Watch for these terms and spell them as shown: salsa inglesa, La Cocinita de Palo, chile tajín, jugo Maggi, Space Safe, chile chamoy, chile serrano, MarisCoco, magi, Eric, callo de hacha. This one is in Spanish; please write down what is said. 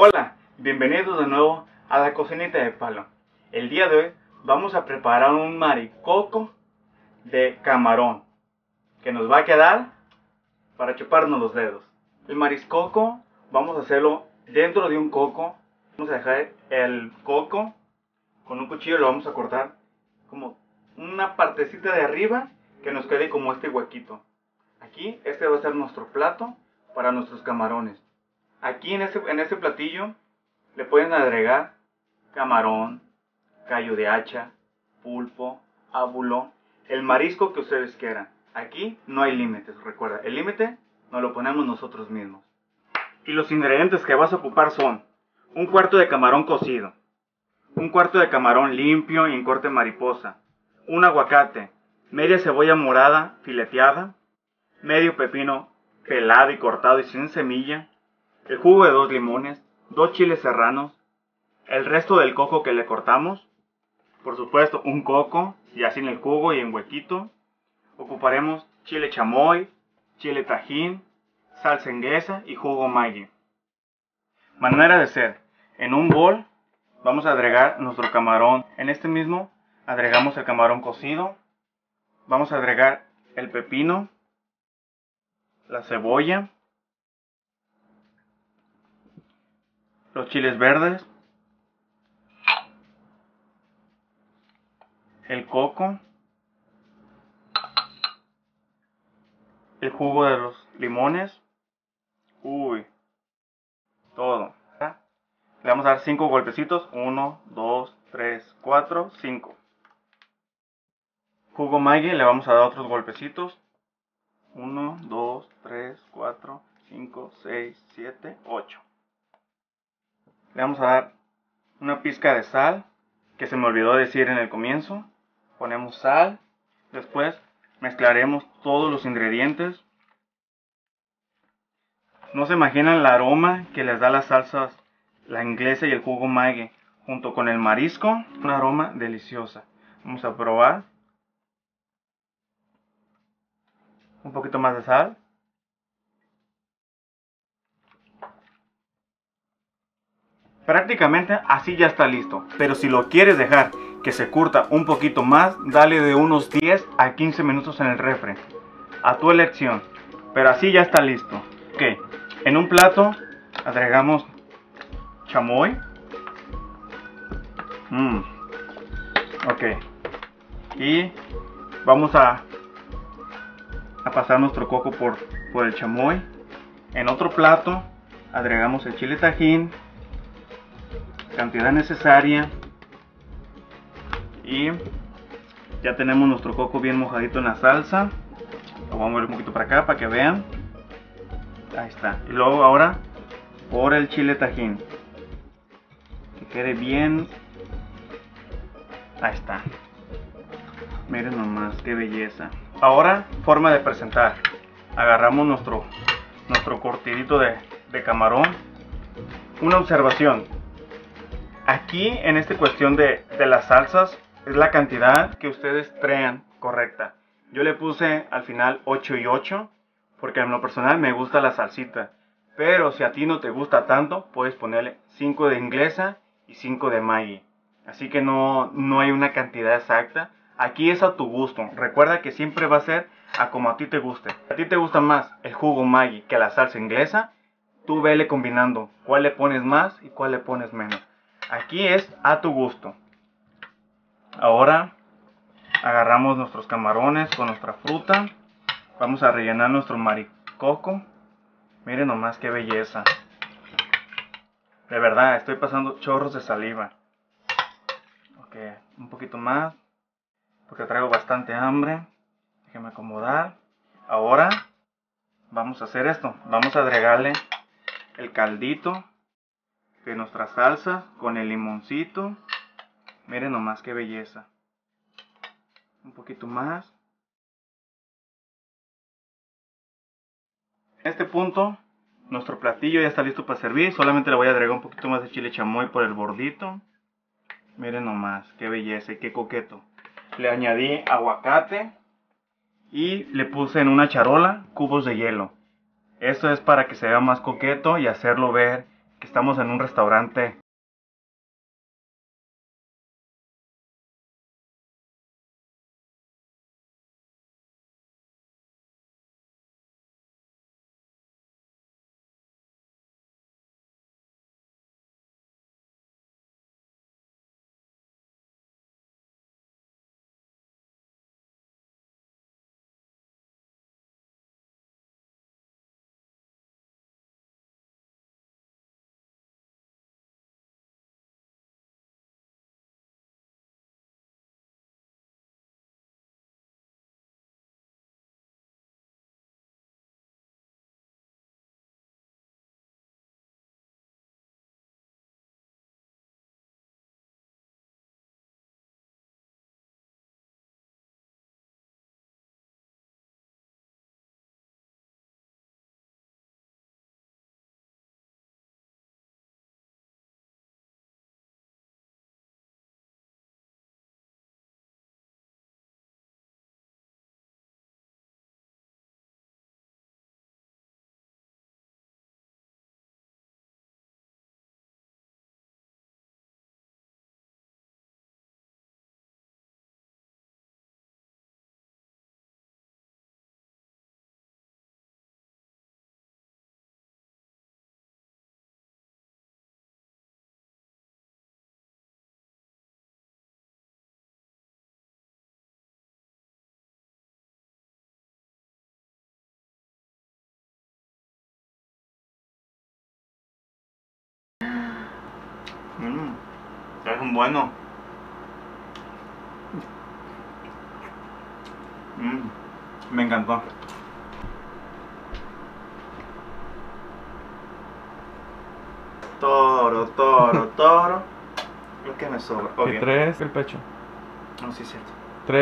Hola, bienvenidos de nuevo a la cocinita de Palo. El día de hoy vamos a preparar un maricoco de camarón que nos va a quedar para chuparnos los dedos. El mariscoco vamos a hacerlo dentro de un coco. Vamos a dejar el coco con un cuchillo, lo vamos a cortar como una partecita de arriba que nos quede como este huequito. Aquí este va a ser nuestro plato para nuestros camarones. Aquí en este platillo le pueden agregar camarón, callo de hacha, pulpo, ábulo, el marisco que ustedes quieran. Aquí no hay límites, recuerda, el límite nos lo ponemos nosotros mismos. Y los ingredientes que vas a ocupar son un cuarto de camarón cocido, un cuarto de camarón limpio y en corte mariposa, un aguacate, media cebolla morada fileteada, medio pepino pelado y cortado y sin semilla, el jugo de 2 limones, 2 chiles serranos, el resto del coco que le cortamos, por supuesto un coco, ya sin el jugo y en huequito. Ocuparemos chile chamoy, chile tajín, salsa inglesa y jugo Maggi. Manera de hacer: en un bol vamos a agregar nuestro camarón. En este mismo agregamos el camarón cocido, vamos a agregar el pepino, la cebolla, los chiles verdes, el coco, el jugo de los limones, todo. Le vamos a dar 5 golpecitos, 1, 2, 3, 4, 5. Jugo Maggi le vamos a dar otros golpecitos, 1, 2, 3, 4, 5, 6, 7, 8. Le vamos a dar una pizca de sal, que se me olvidó decir en el comienzo. Ponemos sal, después mezclaremos todos los ingredientes. No se imaginan el aroma que les da las salsas, la inglesa y el jugo Maggi, junto con el marisco, un aroma deliciosa. Vamos a probar. Un poquito más de sal. Prácticamente así ya está listo, pero si lo quieres dejar que se curta un poquito más, dale de unos 10 a 15 minutos en el refri, a tu elección, pero así ya está listo. Ok, en un plato agregamos chamoy. Ok, y vamos a pasar nuestro coco por el chamoy. En otro plato agregamos el chile tajín, cantidad necesaria, y ya tenemos nuestro coco bien mojadito en la salsa. Lo vamos a ver un poquito para acá para que vean. Ahí está. Y luego ahora por el chile tajín, que quede bien. Ahí está. Miren nomás qué belleza. Ahora, forma de presentar: agarramos nuestro cortidito de camarón. Una observación: aquí en esta cuestión de las salsas es la cantidad que ustedes traen correcta. Yo le puse al final 8 y 8 porque en lo personal me gusta la salsita. Pero si a ti no te gusta tanto, puedes ponerle 5 de inglesa y 5 de Maggi. Así que no hay una cantidad exacta. Aquí es a tu gusto. Recuerda que siempre va a ser a como a ti te guste. Si a ti te gusta más el jugo Maggi que la salsa inglesa, tú vele combinando cuál le pones más y cuál le pones menos. Aquí es a tu gusto. Ahora agarramos nuestros camarones con nuestra fruta. Vamos a rellenar nuestro maricoco. Miren nomás qué belleza. De verdad, estoy pasando chorros de saliva. Ok, un poquito más, porque traigo bastante hambre. Déjenme acomodar. Ahora vamos a hacer esto. Vamos a agregarle el caldito de nuestra salsa con el limoncito. Miren nomás qué belleza. Un poquito más. En este punto nuestro platillo ya está listo para servir. Solamente le voy a agregar un poquito más de chile chamoy por el bordito. Miren nomás qué belleza y qué coqueto. Le añadí aguacate y le puse en una charola cubos de hielo. Esto es para que se vea más coqueto y hacerlo ver que estamos en un restaurante. Es un bueno. Me encantó. Toro, lo que me sobra. Okay. Y tres, el pecho. No, sí es cierto.